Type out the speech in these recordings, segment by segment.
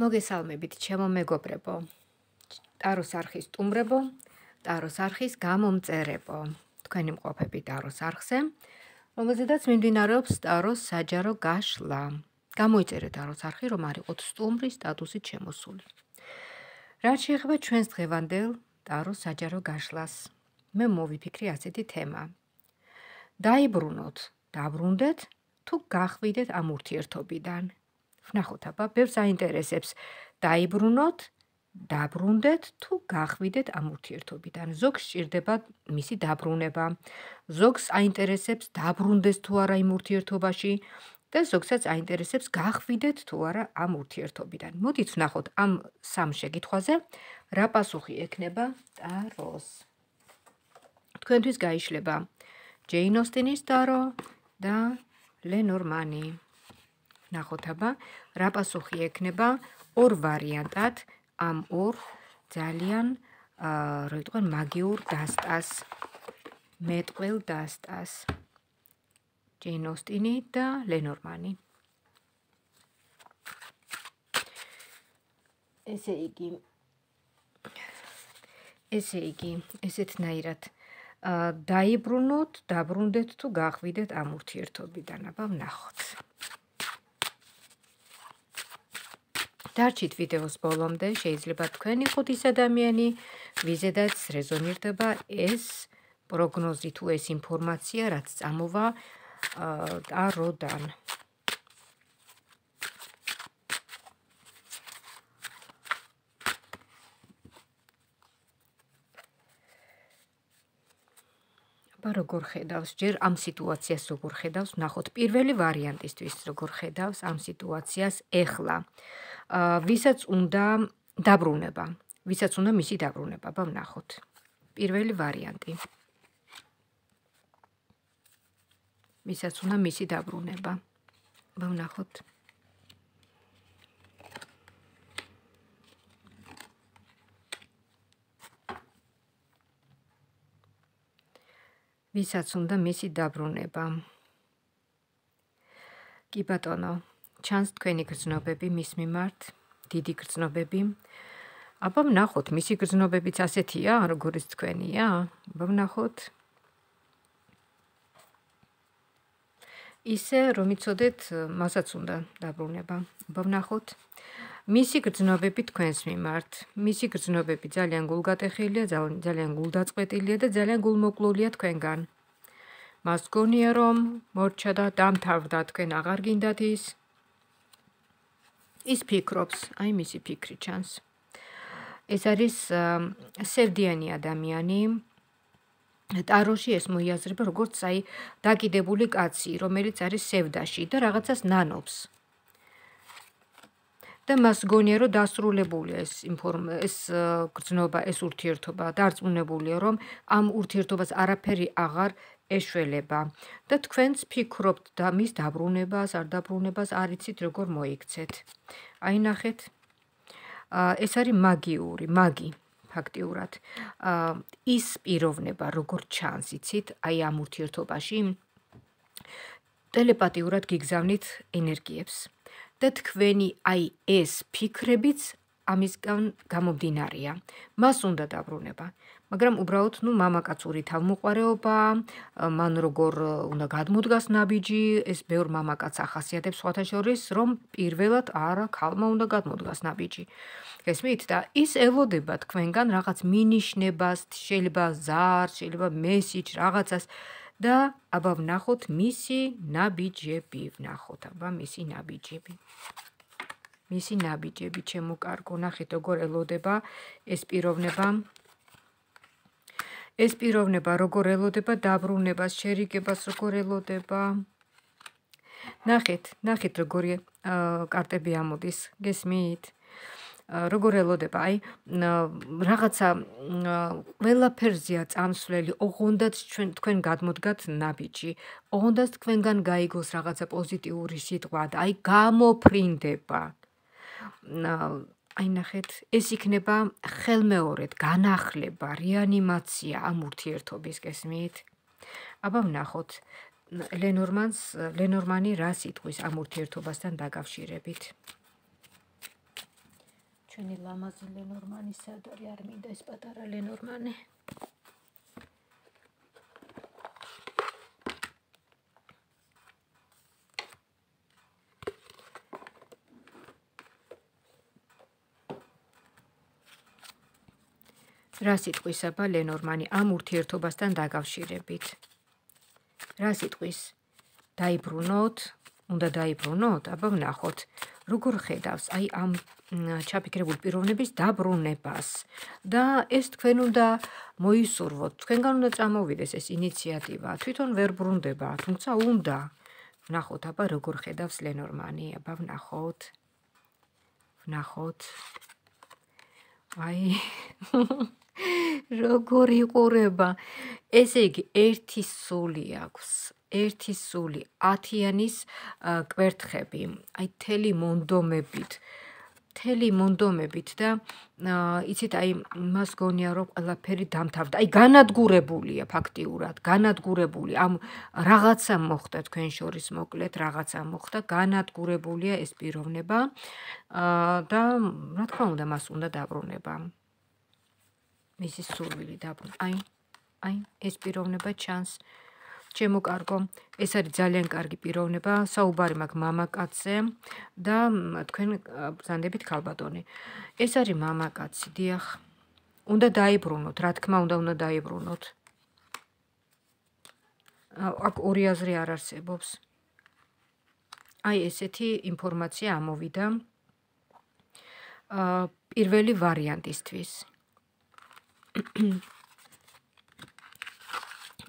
მოგესალმებით, ჩემო მეგობრებო, ტაროს არხის სტუმრებო, ტაროს არხის გამომწერებო. Თქვენი მყოფები ტაროს არხზე, რომელზედაც მიმდინარეობს ტაროს საჯარო გაშლა. გამოიწერეთ ტაროს არხი, რომ არ იყოს სტუმრის სტატუსით შემოსული. რაც შეეხება ჩვენს დღევანდელ ტაროს საჯარო გაშლას, მე მოვიფიქრე ასეთი თემა. დაიბრუნოთ, დაბრუნდეთ თუ გახვიდეთ ამ ურთიერთობიდან. Ვნახოთ აბა, ბევრს აინტერესებს. დაიბრუნოთ, დაბრუნდეთ თუ გახვიდეთ ამ ურთიერთობიდან. ზოგს სჭირდება მისი დაბრუნება, ზოგს აინტერესებს დაბრუნდეს თუ არა იმ ურთიერთობაში და ზოგსაც აინტერესებს გახვიდეთ თუ არა ამ ურთიერთობიდან. მოდით ვნახოთ ამ სამ შეკითხვაზე რა პასუხი ექნება ტაროს. თქვენთვის გაიშლება ჯეინ ოსტინის ტარო და ლენორმანი. Ვნახოთ აბა, რა პასუხი ექნება ორ ვარიანტად ამ ორ ძალიან როიტყვენ მაგიურ დასტას, მეტყველდასტას. ჯეინ ოსტინი და ლენორმანი. ესე იგი, ესეთნაირად დაიბრუნოთ, დაბრუნდეთ თუ გახვიდეთ ამ ურთიერთობიდან. აბა, ვნახოთ. Darcit videos bolomde, შეიძლება თქვენი 5 ადამიანი, ვიზედაც რეზონირდება ეს პროგნოზი თუ ეს ინფორმაცია, რაც წამოვა ტაროდან. როგორ ხედავს ჯერ ამ სიტუაციას, როგორ ხედავს, ნახოთ პირველი ვარიანტისთვის როგორ ხედავს ამ სიტუაციას ეხლა. Visac unda dabruneba, visac unda misi dabruneba, აბა ნახოთ. Პირველი ვარიანტი. Visac unda misi dabruneba. აბა ნახოთ. Visac unda misi dabruneba. Კი ბატონო, ჩანს თქვენი გრძნობები მის მიმართ, დიდი გრძნობები. აბა ვნახოთ, მისი გრძნობებიც ასეთია, როგორც თქვენია. აბა ვნახოთ. ისე რომ იცოდეთ, მასაც უნდა დაბრუნება. აბა ვნახოთ. მისი გრძნობები თქვენს მიმართ. მისი გრძნობები ძალიან გულგატეხილია, ძალიან გულდაწყვეტილია და ძალიან გულმოკლულია თქვენგან. მას გონია რომ მორჩა და დამთავრდა თქვენ აღარ გინდათ ის. ის ფიქრობს, აი მისი ფიქრი ჩანს. ეს არის სევდიანი ადამიანი. ტაროში ეს მოიაზრება როგორც აი დაკიდებული კაცი, რომელიც არის სევდაში და რაღაცას ნანობს. და მას გონია რომ დასრულებულია ეს გრძნობა, ეს ურთიერთობა, დარწმუნებულია რომ ამ ურთიერთობას არაფერი აღარ ეშველება და თქვენც ფიქრობთ და მის დაბრუნებას, არ დაბრუნებას არ იცით როგორ მოიქცეთ. აი ნახეთ. ეს არის მაგიური, მაგი ფაქტიურად. ის პიროვნება როგორ ჩანს იცით, აი ამ ურთიერთობაში ტელეპათიურად გიგზავნით ენერგიებს. და თქვენი აი ეს ფიქრებიც ამისგან გამომდინარია. მას უნდა დაბრუნება, მაგრამ უბრალოდ მამაკაცური თავმოყარეობა, მან როგორ უნდა გადმოდგას ნაბიჯი, ეს ბევრ მამაკაც ახასიათებს სხვათა შორის, რომ პირველად არა ქალმა უნდა გადმოდგას ნაბიჯი. გესმით და ის ელოდება თქვენგან რაღაც მინიშნებას, შეიძლება ზარს, შეიძლება მესიჯს, რაღაცას და აბა ვნახოთ მისი ნაბიჯები. მისი ნაბიჯები ჩემო კარგო, ნახეთ როგორ ელოდება ეს პიროვნება როგორ ელოდება დაბრუნებას, შერიგებას როგორ ელოდება. ნახეთ როგორი კარტები ამოდის, გესმით? როგორ ელოდება, აი რაღაცა ყველაფერზეა წამსვლელი, ოღონდაც თქვენ გადმოდგათ ნაბიჯი, ოღონდაც თქვენგან გაიგოს რაღაცა პოზიტიური სიტყვა და აი გამოფრინდება. აი ნახეთ, ეს იქნება ხელმეორედ განახლება, რეანიმაცია ამ ურთიერთობის, გესმით? აბა ვნახოთ, ლენორმანი რა სიტყვის ამ ურთიერთობასთან დაკავშირებით. შენი ლამაზი ლენორმანი სად არის? არ მინდა ეს პატარა ლენორმანი. Რა სიტყვისაა ლენორმანი ამ ურთიერთობასთან დაკავშირებით? Რა სიტყვის? დაიბრუნოთ, უნდა დაიბრუნოთ, აბა ვნახოთ. Როგორ ხედავს აი ამ ჩაფიქრებულ პიროვნების დაბრუნებას და ეს თქვენ უნდა მოისურვოთ, თქვენგან უნდა წამოვიდეს ეს ინიციატივა, თვითონ ვერ ბრუნდება, თუმცა უნდა. ვნახოთ აბა როგორ ხედავს ლენორმანი, აბა ვნახოთ. Ai, როგორ იყურება. ესე იგი, ერთი სული აქვს, ერთი სული, ათიანის კვერთხები, აი თელი მონდომებით და იცით აი მას გონია რომ ყველაფერი დამთავრდა. Ai განადგურებულია ფაქტიურად, განადგურებული. Am რაღაცა მოხდა თქვენ შორის მოკლედ, რაღაცა მოხდა, განადგურებულია ეს პიროვნება და რა თქმა უნდა მას უნდა დაბრუნება. Მისი სურვილი დაბრუნება. Ai ეს პიროვნება ჩანს. Ჩემო კარგო, ეს არის ძალიან კარგი პიროვნება, საუბარი მაქვს მამაკაცზე და თქვენ ბრძანდებით ქალბატონი. ეს არის მამაკაცი, დიახ. Უნდა დაიბრუნოთ, რა თქმა უნდა, უნდა დაიბრუნოთ. Აქ ორი აზრი არ არსებობს. Ai ესეთი ინფორმაცია ამოვიდა. Პირველი ვარიანტისთვის.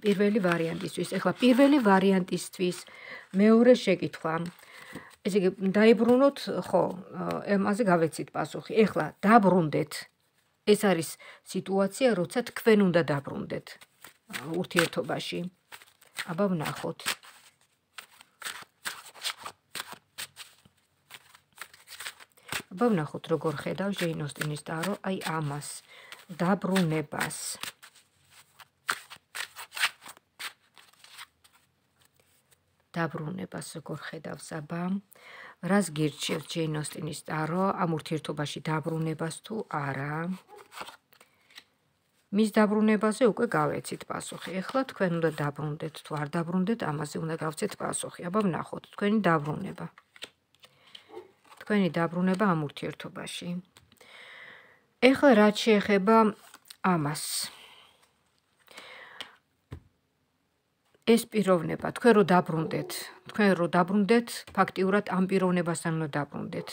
პირველი ვარიანტისთვის მეორე შეკითხვა. ესე იგი, დაიბრუნოთ, ხო, ამაზე გავეცით პასუხი. Ეხლა დაბრუნდეთ. ეს არის სიტუაცია, როცა თქვენ უნდა დაბრუნდეთ ურთიერთობაში. Აბა ვნახოთ. Როგორ ხედავს ჯეინ ოსტინის ტარო, აი ამას, დაბრუნებას. Დაბრუნებას როგორ ხედავს აბა? Რას გირჩევს ჯეინ ოსტინის ტარო ამ ურთიერთობაში დაბრუნებას თუ არა? Მის დაბრუნებაზე უკვე გავეცით პასუხი. Ეხლა თქვენ უნდა დაბრუნდეთ თუ არ დაბრუნდეთ, ამაზე უნდა გავცეთ პასუხი. Აბა ვნახოთ, თქვენი დაბრუნება ამ ურთიერთობაში. Ეხლა რაც შეეხება ამას. Ეს პიროვნება, თქვენ რო დაბრუნდეთ, ფაქტიურად ამ პიროვნებასთან უნდა დაბრუნდეთ.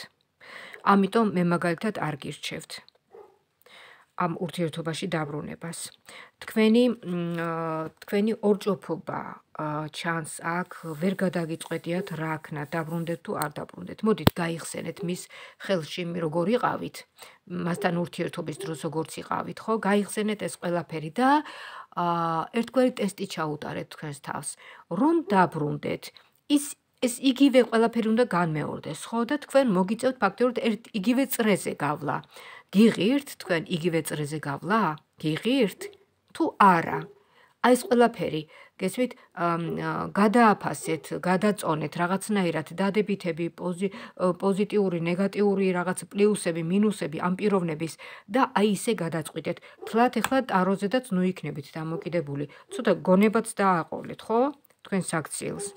Ამიტომ მე მაგალითად არ გირჩევთ ამ ურთიერთობაში დაბრუნებას. თქვენი ორჯოფობა ჩანს აქ, ვერ გადაგიწყვეტიათ რა ქნა, დაბრუნდეთ თუ არ დაბრუნდეთ. Მოდით გაიხსენეთ მის ხელში როგორ იყავით, მასთან ურთიერთობის დროს როგორ იყავით, ხო? Გაიხსენეთ ეს ყველაფერი და ერთგვარი ტესტი ჩაუტარეთ თქვენს თავს, რომ დაბრუნდეთ. ეს იგივე ყველაფერი უნდა განმეორდეს, ხო? და თქვენ მოგიწევთ ფაქტიურად იგივე წრეზე გავლა. გიღირთ თქვენ იგივე წრეზე გავლა? გიღირთ თუ არა? Ai ეს ყველაფერი, გესმით, გადააფასეთ, გადაწონეთ რაღაცნაირად დადებითები, პოზიტიური, ნეგატიური, რაღაც პლუსები, მინუსები ამ პიროვნების და აი ესე გადაწყვეტეთ. Თლათ ეხლა ტაროზედაც ნუ იქნებით დამოკიდებული. Ცოტა გონებაც დააყოლეთ, ხო? Თქვენ საქციელს.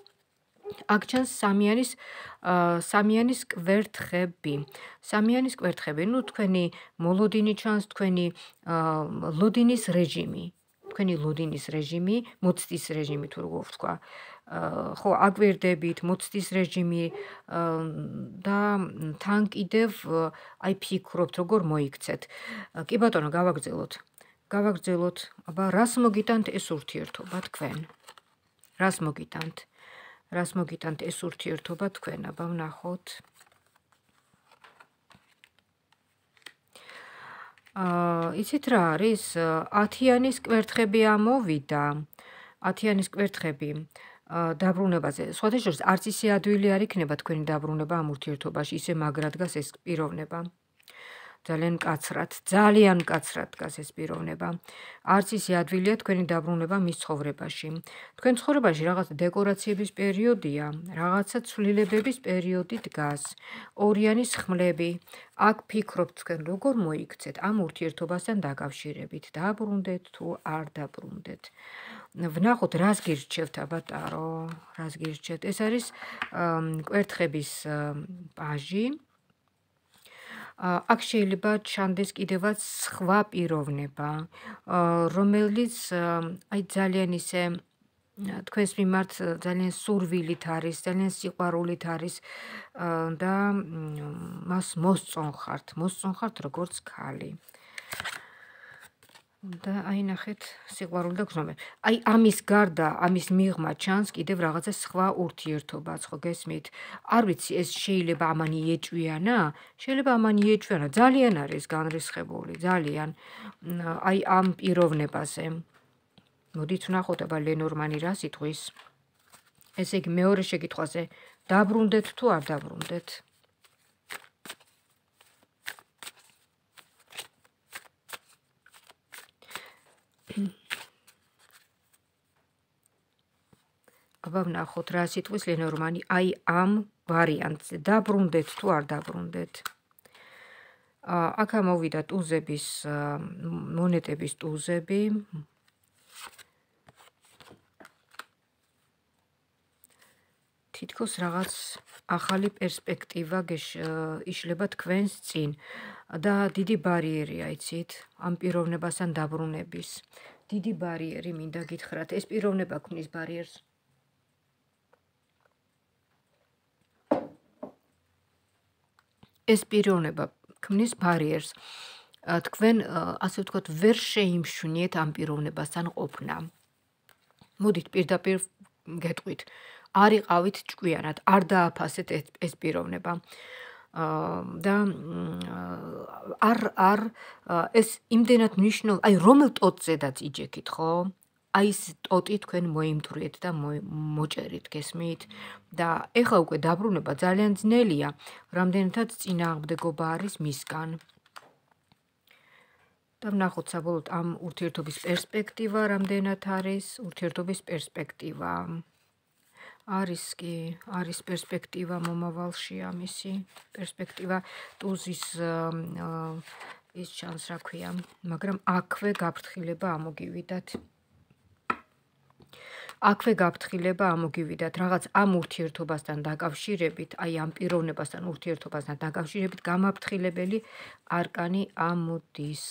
Აქ ჩანს სამიანის კვერთხები. Სამიანის კვერთხები, ნუ თქვენი მოლოდინი ჩანს, თქვენი ლოდინის რეჟიმი. Თქვენი ლოდინის რეჟიმი, მოცდის რეჟიმი თუ როგორ ვთქვა. Ხო, აგვერდებით, მოცდის რეჟიმი და თან კიდევ აი ფიქრობთ როგორ მოიქცეთ. Კი ბატონო, გავაგრძელოთ. Აბა, რას მოგიტანთ ეს ურთიერთობა თქვენ? რას მოგიტანთ ეს ურთიერთობა თქვენ? Აბა, ვნახოთ. Იცით რა არის? Ათიანის კვერთხები ამოვიდა. Ათიანის კვერთხები დაბრუნებაზე. Სხვადასხვა არც ისე ადვილი არ იქნება თქვენი დაბრუნება ამ ურთიერთობაში, ისე მაგრად გას ეს პიროვნება. ძალიან მკაცრად, ძალიან მკაცრად გას ეს პიროვნება. Არც ისე ადვილია თქვენი დაბრუნება მის ცხოვრებაში. Თქვენ ცხოვრებაში რაღაც დეკორაციების პერიოდია, რაღაცა ცვლილებების პერიოდი დგას. ორიანი ხმლები. Აქ ფიქრობთ თქვენ როგორ მოიქცეთ ამ ურთიერთობასთან დაკავშირებით, დაბრუნდეთ თუ არ დაბრუნდეთ. ვნახოთ რას გირჩევთ აბატარო, რას გირჩევთ. ეს არის კვერთხების პაჟი. Აქ შეიძლება ჩანდეს კიდევაც სხვა პიროვნება, რომელიც აი ძალიან ისე თქვენს მიმართ ძალიან სურვილით არის, ძალიან სიყვარულით არის და მას მოსწონხართ როგორც ქალი. Da, ai nahet, siguarul de gzome. Ai amis garda, amis mirma chanski de vraga squa urtiertobats khogesmit. Arbitsi es sheileba amaniyetyuiana, sheileba amaniyetyuiana, ძალიან არის განრისხებული, ძალიან. Ai am პიროვნებაზე. Modit ვნახოთ აბა ლენორმანი რა სიტყვის. ესე იგი მეორე შეკითხვაზე, დაბრუნდეთ თუ არ დაბრუნდეთ? Aba ვნახოთ რა სიტყვის ლენორმანი აი ამ ვარიანტზე დაბრუნდეთ თუ არ დაბრუნდეთ. აქ მოვიდა ტუზების მონეტების ტუზები. Თითქოს რაღაც ახალი პერსპექტივა იშლება თქვენს წინ და დიდი ბარიერია, იცით, ამ პიროვნებასთან დაბრუნების. Დიდი ბარიერი მინდა გითხრათ, ეს პიროვნება ქმნის ბარიერს. ეს პიროვნება ქმნის ბარიერს. თქვენ, ასე ვთქვათ, ვერ შეიმჩნიეთ ამ პიროვნებასთან ყოფნა. მოდით პირდაპირ გეტყვით. Არ იყავით ჭკვიანად, არ დააფასეთ ეს პიროვნება. და არ ეს იმდენად მნიშვნელოვანი, აი რომელ ტოტზედაც იჯექით, ხო? Ai stoti თქვენ მოიმტრიეთ და მოჭერით გესმით და ეხლა უკვე დაბრუნება ძალიან ძნელია, რამდენადაც წინააღმდეგობა არის მისგან. Და ვნახოთ საბოლოოდ ამ ურთიერთობის პერსპექტივა რამდენად არის, ურთიერთობის პერსპექტივა. Aris ki, aris perspektiva მომავალში ამისი perspektiva ტუზის ის ჩანს რა ქვია, მაგრამ აქვე გაფრთხილება ამოგივიდათ. Აქვე გაფრთხილება ამოგივიდათ რაღაც ამ ურთიერთობასთან დაკავშირებით, აი ამ პიროვნებასთან ურთიერთობასთან დაკავშირებით გამაფრთხილებელი არკანი ამოდის.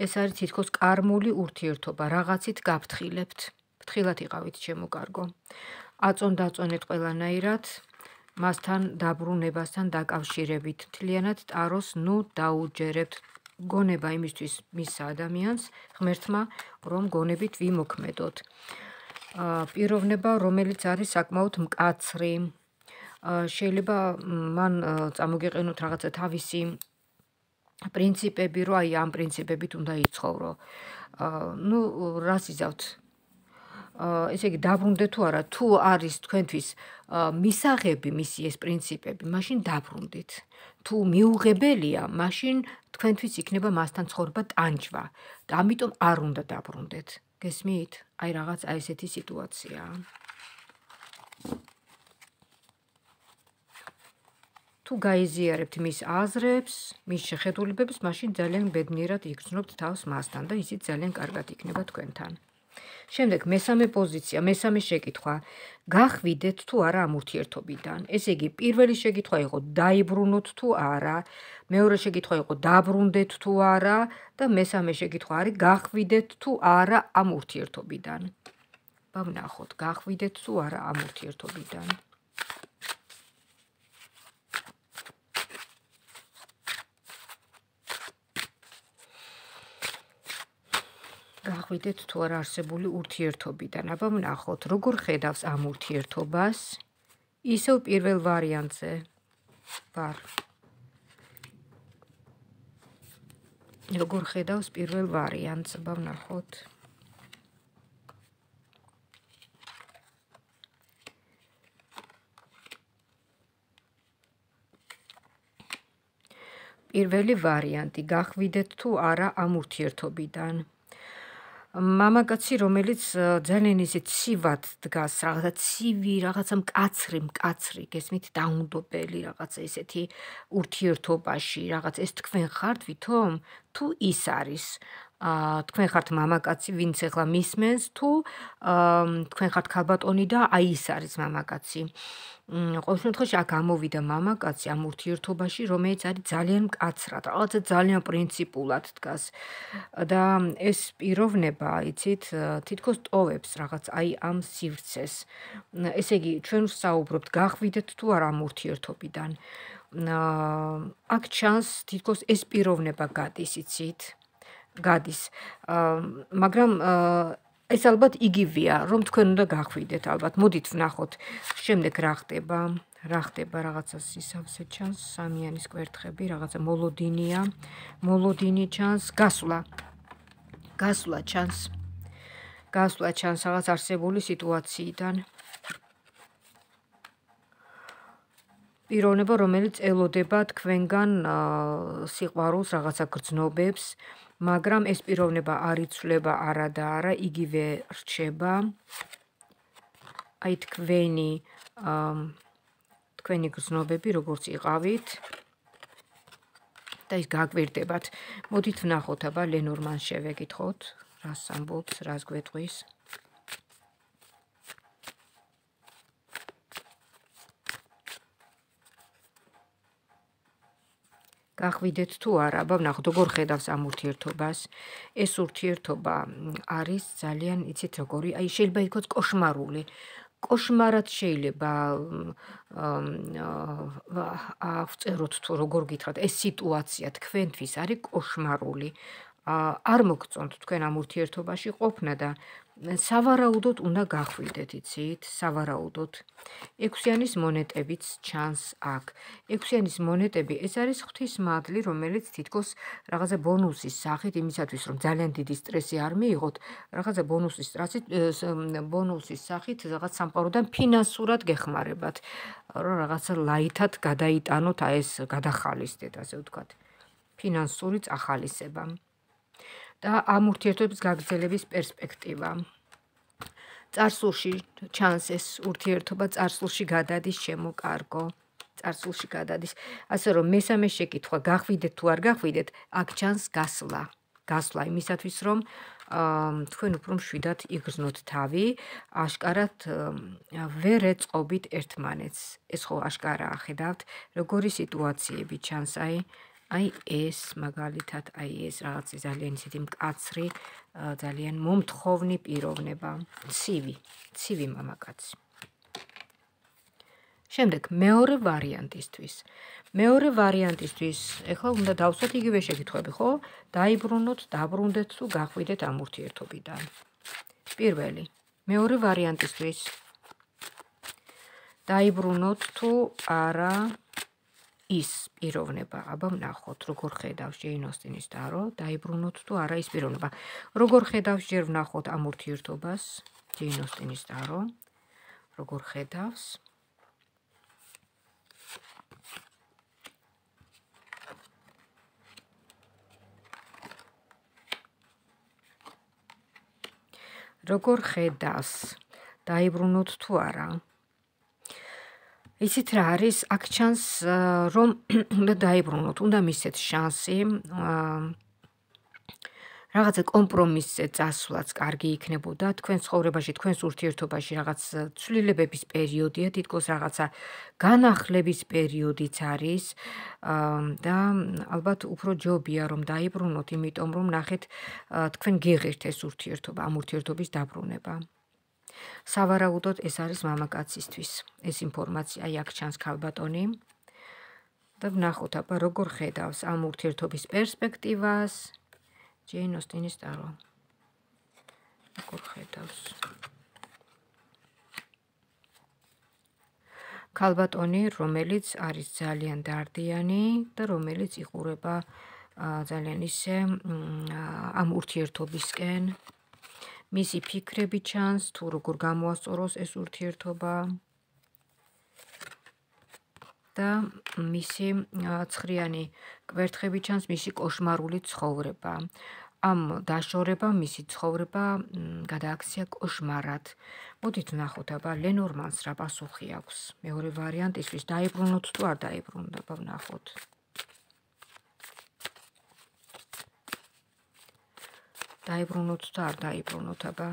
ეს არის თითქოს კარმული ურთიერთობა, რაღაცით გაფრთხილებთ. Თხილად იყავით ჩემო კარგო. Აწონ-დაწონეთ ყველანაირად მასთან დაბრუნებასთან დაკავშირებით. Მთლიანად ტაროს ნუ დაუჯერებთ. გონება იმისთვის მის ადამიანს ღმერთმა რომ გონებით ვიმოქმედოთ. Პიროვნება რომელიც არის საკმაოდ მკაცრი. Შეიძლება მან წამოგიყენოთ რაღაცა თავისი პრინციპები, რომ აი ამ პრინციპებით უნდა იცხოვრო. ნუ რას იზავთ? Ესე იგი დაბრუნდეთ თუ არა, თუ არის თქვენთვის მისაღები, მისი ეს პრინციპები, მაშინ დაბრუნდით. Თუ მიუღებელია, მაშინ თქვენთვის იქნება მასთან ცხოვრება ტანჯვა. Და ამიტომ არ უნდა დაბრუნდეთ. Გესმით? Აი რაღაც აი ესეთი სიტუაცია. Თუ გაიზიარებთ მის აზრებს, მის შეხედულებებს, მაშინ ძალიან ბედნიერად იგრძნობთ თავს მასთან და ისიც ძალიან კარგად იქნება თქვენთან. Შემდეგ მესამე პოზიცია, მესამე შეკითხვა, გახვიდეთ თუ არა ამ ურთიერთობიდან. ესე იგი, პირველი შეკითხვა იყო დაიბრუნოთ თუ არა, მეორე შეკითხვა იყო დაბრუნდეთ თუ არა და მესამე შეკითხვა არის გახვიდეთ თუ არა ამ ურთიერთობიდან. Ვნახოთ, გახვიდეთ თუ არა ამ ურთიერთობიდან. Გახვიდეთ თუ არ არსებული ურთიერთობიდან. Აბა ვნახოთ, როგორ ხედავს ამ ურთიერთობას? Ისევ პირველ ვარიანტზე ვარ. როგორ ხედავს პირველ ვარიანტს? Აბა ვნახოთ. პირველი ვარიანტი გახვიდეთ თუ არა ამ ურთიერთობიდან. Მამაკაცი, რომელიც ძალიან ისე ცივად დგას, რაღაცა ცივი, რაღაცა მკაცრი, გესმით, დაუნდობელი რაღაცა ესეთი ურთიერთობაში, რაღაც ეს თქვენ ხართ ვითომ, თუ ის არის თქვენ ხართ მამაკაცი, ვინც ახლა მისმენს, თუ თქვენ ხართ ქალბატონი და აი ის არის მამაკაცი. Ყოველ შემთხვევაში აქ ამოვიდა მამაკაცი ამ ურთიერთობაში, რომელიც არის ძალიან მკაცრად, რაღაცა ძალიან პრინციპულად დგას. და ეს პიროვნება, იცით, თითქოს ტოვებს რაღაც აი ამ სივრცეს. ესე იგი, ჩვენ ვსაუბრობთ, გახვიდეთ თუ არა ამ ურთიერთობიდან. აქ ჩანს თითქოს ეს პიროვნება გადის, იცით, გადის. მაგრამ ეს ალბათ იგივეა, რომ თქვენ უნდა გახვიდეთ, ალბათ მოდით ვნახოთ შემდეგ რა ხდება რაღაცას ისავსე ჩანს, სამიანის კვერთხები, რაღაცა მოლოდინია, მოლოდინი ჩანს, გასვლა ჩანს რაღაც არსებული სიტუაციიდან. პიროვნება, რომელიც ელოდება თქვენგან სიყვარულს, რაღაცა გრძნობებს, მაგრამ ეს პიროვნება არ იცვლება არა და არა, იგივე რჩება. აი თქვენი გრძნობები, როგორც იყავით, და ის გაგვირდებათ. მოდით ვნახოთ, აბა ლენორმანს შევეკითხოთ, რას ამბობს, რას გვეტყვის. გახვიდეთ თუ არა, აბა ვნახოთ, როგორ ხედავს ამ ურთიერთობას. ეს ურთიერთობა არის ძალიან, იცით, როგორი, აი შეიძლება იყოს кошмарული. кошмарად შეიძლება აღწეროთ თუ როგორ გითხრათ, ეს სიტუაცია თქვენთვის არის кошмарული. არ მოგწონთ თქვენ ამ ურთიერთობაში ყოფნა და სავარაუდოდ უნდა გახვიდეთ, იცით, სავარაუდოდ. ექვსიანის მონეტებიც ჩანს აქ. ექვსიანის მონეტები, ეს არის ღვთისმადლი, რომელიც თითქოს რაღაცა ბონუსის სახით, იმისათვის, რომ ძალიან დიდი სტრესი არ მიიღოთ, რაღაცა ბონუსის სახით, რაღაც სამყაროდან ფინანსურად გეხმარებათ, რომ რაღაცა ლაითად გადაიტანოთ, აი ეს გადახალისდეთ, ასე ვთქვათ, ფინანსური წახალისება. და ამ ურთიერთობის გაგრძელების პერსპექტივა. წარსულში ჩანს ეს ურთიერთობა, წარსულში გადადის შემოკარგო, წარსულში გადადის. ასე რომ მესამე შეკითხვა, გახვიდეთ თუ არ გახვიდეთ, აქ ჩანს გასვლა იმისათვის, რომ თქვენ უფრო მშვიდად იგრძნოთ თავი, აშკარად ვერ ეწყობით ერთმანეთს. ეს ხო აშკარაა, ხედავთ, როგორი სიტუაციები ჩანს, აი ეს მაგალითად, აი ეს რაღაცა ძალიან ისეთი მკაცრი, ძალიან მომთხოვნი პიროვნება, ცივი მამაკაცი. შემდეგ მეორე ვარიანტისთვის ეხლა უნდა დავსვათ იგივე შეკითხვები, ხო? დაიბრუნოთ, დაბრუნდეთ თუ გახვიდეთ ამ ურთიერთობიდან. პირველი, მეორე ვარიანტისთვის დაიბრუნოთ თუ არა ის პიროვნება, აბა ვნახოთ, როგორ ხედავს ჯეინ ოსტინის დარო, დაიბრუნოთ თუ არა ის პიროვნება. როგორ ხედავს, ჯერ ვნახოთ ამ ურთიერთობას, ჯეინ ოსტინის დარო, როგორ ხედავს. როგორ ხედავს, დაიბრუნოთ თუ არა. ისეთ რა არის, აქ ჩანს, რომ უნდა დაიბრუნოთ, უნდა მისცეთ შანსი, რაღაცა კომპრომისზე წასვლაც კარგი იქნებოდა, თქვენ ცხოვრებაში, თქვენს ურთიერთობაში რაღაც ცვლილებების პერიოდია, თითქოს რაღაცა განახლების პერიოდიც არის და ალბათ უფრო ჯობია, რომ დაიბრუნოთ, იმიტომ რომ ნახეთ, თქვენ გიღირთ ეს ურთიერთობა, ამ ურთიერთობის დაბრუნება. სავარაუდოდ ეს არის მამაკაცისთვის ეს ინფორმაცია, აი აქ ჩანს ქალბატონი და ვნახოთ, აბა როგორ ხედავს ამ ურთიერთობის პერსპექტივას ჯეინ ოსტინის დარო, როგორ ხედავს ქალბატონი, რომელიც არის ძალიან დარდიანი და რომელიც იყურება ძალიან ისე ამ ურთიერთობისკენ. მისი ფიქრები ჩანს, თუ როგორ გამოასწოროს ეს ურთიერთობა. და მისი ცხრიანი კვერთხები ჩანს მისი кошмарული ცხოვრება. Am დაშორება მისი ცხოვრება გადააქცია кошмарად. Მოდით ვნახოთ აბა ლენორმანს რა პასუხი აქვს. მეორე ვარიანტისთვის დაიბრუნოთ თუ არ დაიბრუნდება ვნახოთ. Დაიბრუნოთ თუ არ დაიბრუნოთ აბა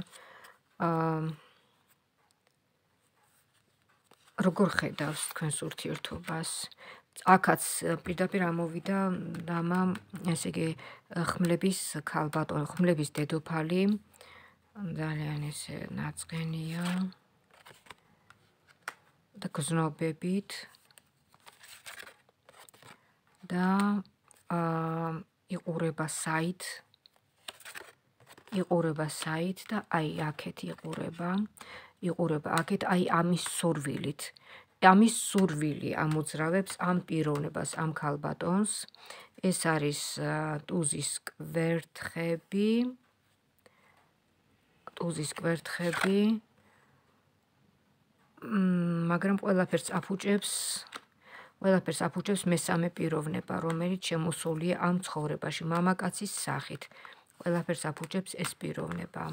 როგორ ხედავს თქვენს ურთიერთობას? Აქაც პირდაპირ ამოვიდა დამა, ესე იგი, ხმლების ქალბატონი, ხმლების დედოფალი, ძალიან ესე ნაწყენია და გზნობებით და იყურება საით და აი აქეთ იყურება აქეთ აი ამის სურვილით. Ამის სურვილი ამოძრავებს ამ პიროვნებას, ამ ქალბატონს. ეს არის ტუზის კვერთხები. მაგრამ ყველაფერს აფუჭებს მესამე პიროვნება, რომელიც შემოსულია ამ ცხოვრებაში, მამაკაცის სახით. Ყველაფერს აფუჭებს ეს პიროვნება.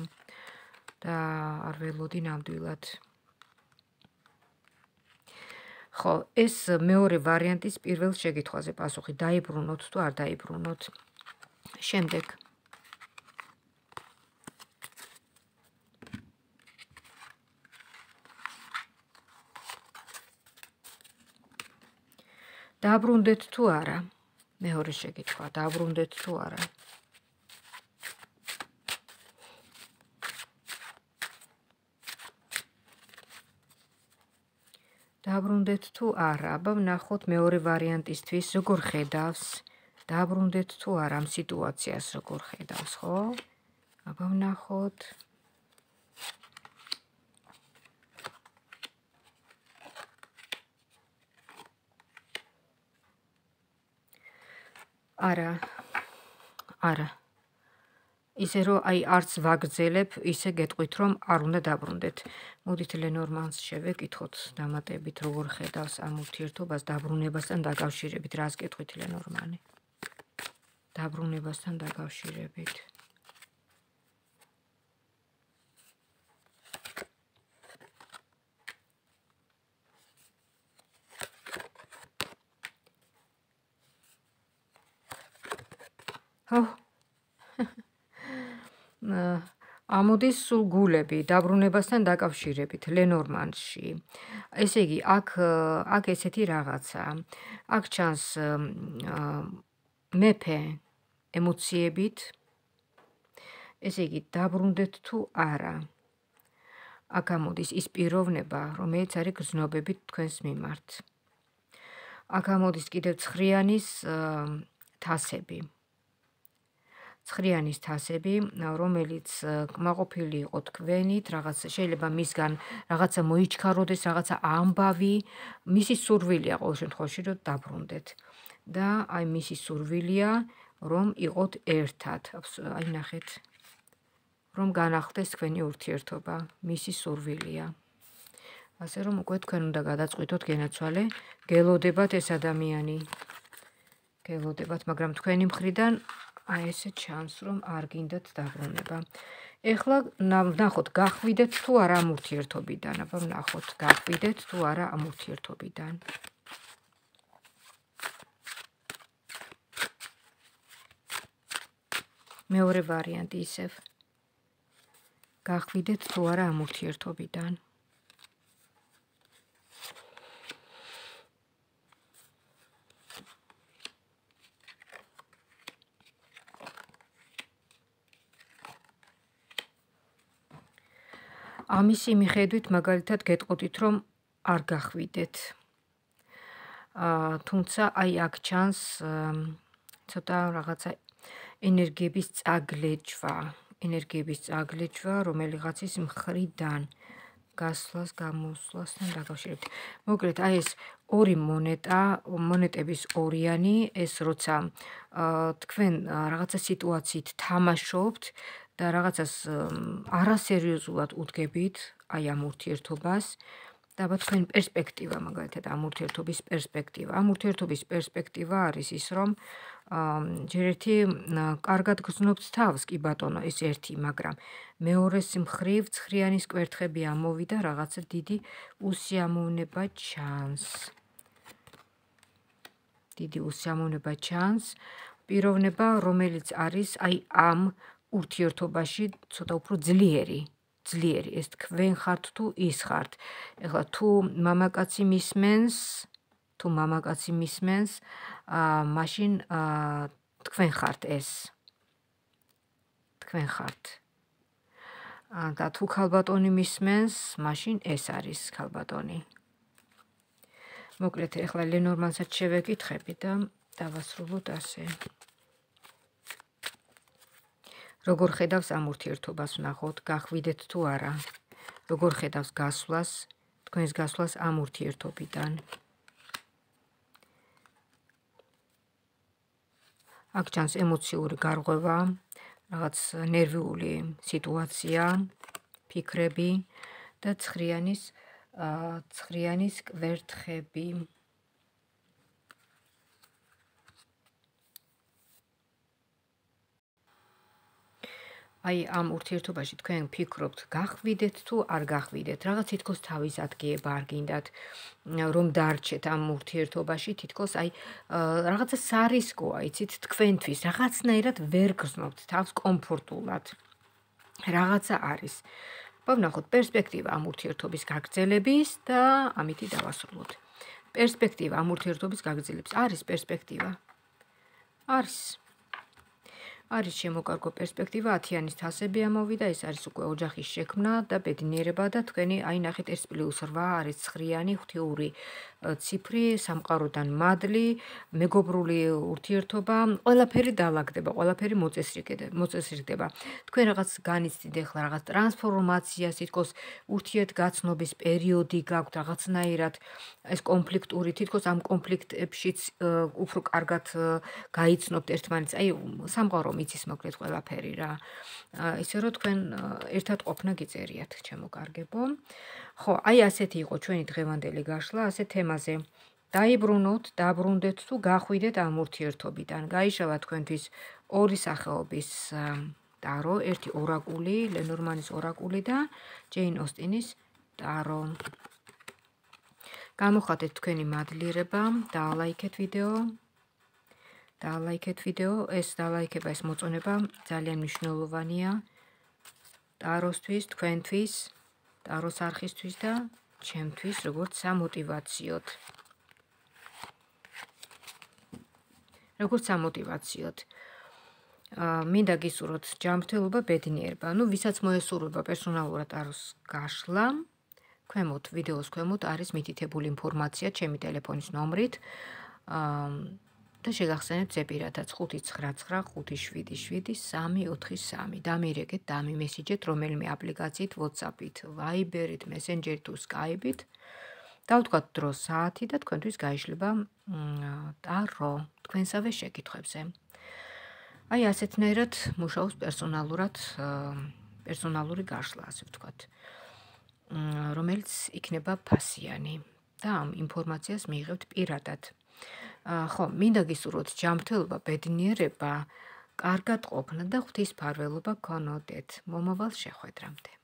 და არ ველოდი ნამდვილად. ხო, ეს მეორე ვარიანტის პირველ შეკითხვაზე პასუხი დაიბრუნოთ თუ არ დაიბრუნოთ. Შემდეგ. დააბრუნდეთ თუ არა? მეორე შეკითხვა, დააბრუნდეთ თუ არა? Დააბრუნდეთ თუ არა? აბა ვნახოთ მეორე ვარიანტისთვის როგორ ხედავს. Დააბრუნდეთ თუ არა ამ სიტუაციას როგორ ხედავს, ხო? აბა ვნახოთ. არა. Ისე რომ აი არც ვაგრძელებ, ისე გეტყვით რომ არ უნდა დაბრუნდეთ. მოდით ლენორმანს შევეკითხოთ დამატებით როგორ ხედავს ამ ურთიერთობას დაბრუნებასთან დაკავშირებით, რას გეტყვით ლენორმანი? დაბრუნებასთან დაკავშირებით. ამოდის სულ გულები დაბრუნებასთან დაკავშირებით ლენორმანში. ესე იგი, აქ ესეთი რაღაცა. Აქ ჩანს მეფე ემოციებით. ესე იგი, დაბრუნდეთ თუ არა? აქ ამოდის ის პიროვნება, რომელიც არის გზნობებით თქვენს მიმართ. აქ ამოდის კიდევ ცხრიანის თასები, რომელიც კმაყოფილი იყო თქვენით, რაღაცა შეიძლება მისგან რაღაცა მოიჩქაროდეს, რაღაცა ამბავი, მისი სურვილია ყოველ შემთხვევაში რომ დაბრუნდეთ. და აი მისი სურვილია რომ იყოთ ერთად. აი ნახეთ. რომ განახლდეს თქვენი ურთიერთობა, მისი სურვილია. ასე რომ უკვე თქვენ უნდა გადაწყვიტოთ გენაცვალე, გელოდებათ ეს ადამიანი. გელოდებათ, მაგრამ თქვენი მხრიდან აი ესე ჩანს რომ არ გინდათ დაბრუნება. Ეხლა ვნახოთ გახვიდეთ თუ არა ამ ურთიერთობიდან. აბა ვნახოთ გახვიდეთ თუ არა ამ ურთიერთობიდან. მეორე ვარიანტი ისევ. გახვიდეთ თუ არა ამ ურთიერთობიდან. ამისი მიხედვით მაგალითად გეტყოდით რომ არ გახვიდეთ. Თუმცა აი აქ ჩანს ცოტა რაღაცა ენერგიების წაგლეჯვა, რომელიღაცის მხრიდან გასვლას, გამოსვლასთან დაკავშირებით. Მოკლედ, აი ეს ორი მონეტა, მონეტების ორიანი, ეს როცა თქვენ რაღაცა სიტუაციით თამაშობთ და რაღაცას არასერიოზულად უდგებით, აი ამ ურთიერთობას, Daba tvoin perspektiva magalatad am urtiertobis perspektiva. Am urtiertobis perspektiva aris is rom ჯერერთი კარგად გრძნობთ თავს კი ბატონო ეს ერთი, მაგრამ მეორეს მხრივ ცხრიანის კვერთხები ამოვიდა რაღაცა დიდი უსიამოვნება ჩანს. Დიდი უსიამოვნება ჩანს. Პიროვნება რომელიც არის აი ამ ურთიერთობაში ცოტა უფრო ძლიერი. Ძლიერი ეს თქვენ ხართ თუ ის ხართ. ეხლა თუ მამაკაცი მისმენს tu mama cați mismens, mașin tcvenhart es, tcvenhart. Da tu calbatoni mismens, mașin es aris calbatoni. Moclet echla le normal să ceva cât repede, da vas rubutase. Rogor xedavs amurtir tu bas naxot, gaxvidet tu ara. Rogor xedavs gaslas, tcvens gaslas amurtir tu bidan. Akchans emoțiuri gargova, ragats nerviuli situația, pikrebi, da tskhrianis kvertkhebi. Ai am urtiertobashi tkven pikrobt gakhvidet tu ar gakhvidet, ragats titkos tavis adgieba ar gindat, rom darchet am urtiertobashi titkos ai ragatsa sariskoa, icit tkventvis, ragatsnairad ver grznobt tavs komfortulat. Ragatsa aris. Pawnakot perspektiva am urtiertobis gagzelebis da amiti davasrulot. Perspektiva am urtiertobis gagzelebis aris perspektiva. Aris არის შემოკარგო პერსპექტივა 10-იანის თასები ამოვიდა ეს არის უკვე ოჯახის შექმნა და ბედნიერება და თქვენი აი ნახეთ 1+8 არის ცხრიანი ღვთიური ციფრი სამყაროდან მადლი მეგობრული ურთიერთობა ყველაფერი დაალაგდება ყველაფერი მოწესრიგდება თქვენ რაღაც განიცდით ახლა რაღაც ტრანსფორმაციას თითქოს ურთიერთგაცნობის პერიოდი გაქვთ რაღაცნაირად ეს კონფლიქტური თითქოს ამ კონფლიქტებშიც უფრო კარგად გაიცნობთ ერთმანეთს აი სამყარო მიცის მოკლედ ყველაფერი რა. Ისე რომ თქვენ ერთად ყოფნა გიწერიათ შემოკარგებო. ხო, აი ასეთი იყო ჩვენი დღევანდელი გაშლა ასე თემაზე. დაიბრუნოთ, დაბრუნდეთ თუ გახვიდეთ ამ ურთიერთობიდან. Გაიშალა თქვენთვის ორი სახეობის ტარო, ერთი ორაკული, ლენორმანის ორაკული და ჯეინ ოსტინის ტარო. გამოხატეთ თქვენი მადლიერება, დაალაიქეთ ვიდეო. Დალაიქეთ ვიდეო, ეს დალაიქება, ეს მოწონება ძალიან მნიშვნელოვანია ტაროსთვის, თქვენთვის, ტაროს არხისთვის და ჩემთვის, როგორც სამოტივაციოდ. Მინდა გისურვოთ ჯანმრთელობა, ბედნიერება. Ну, ვისაც მოესურვება პერსონალურად ტაროს გაშლა, ქვემოთ ვიდეოს ქვემოთ არის მითითებული ინფორმაცია ჩემი ტელეფონის ნომრით. და შეგახსენებთ ზეპირათაც 599557343. დამირეკეთ, დამიმესიჯეთ რომელიმე აპლიკაციით, WhatsApp-ით, Viber-ით, Messenger-ით თუ Skype-ით. დავთქვათ დრო საათი და თქვენთვის გაიშლება ტარო თქვენსავე შეკითხვებზე. Აი ასეთნაირად მუშაობს პერსონალური გაშლა, ასე ვთქვათ. რომელიც იქნება ფასიანი და ამ ინფორმაციას მიიღებთ პირადად. Ხო, მინდა გისურვოთ ჯანმრთელობა, ბედნიერება, კარგად ყოფნა და ღვთის მფარველობა გქონოდეთ. მომავალ შეხვედრამდე.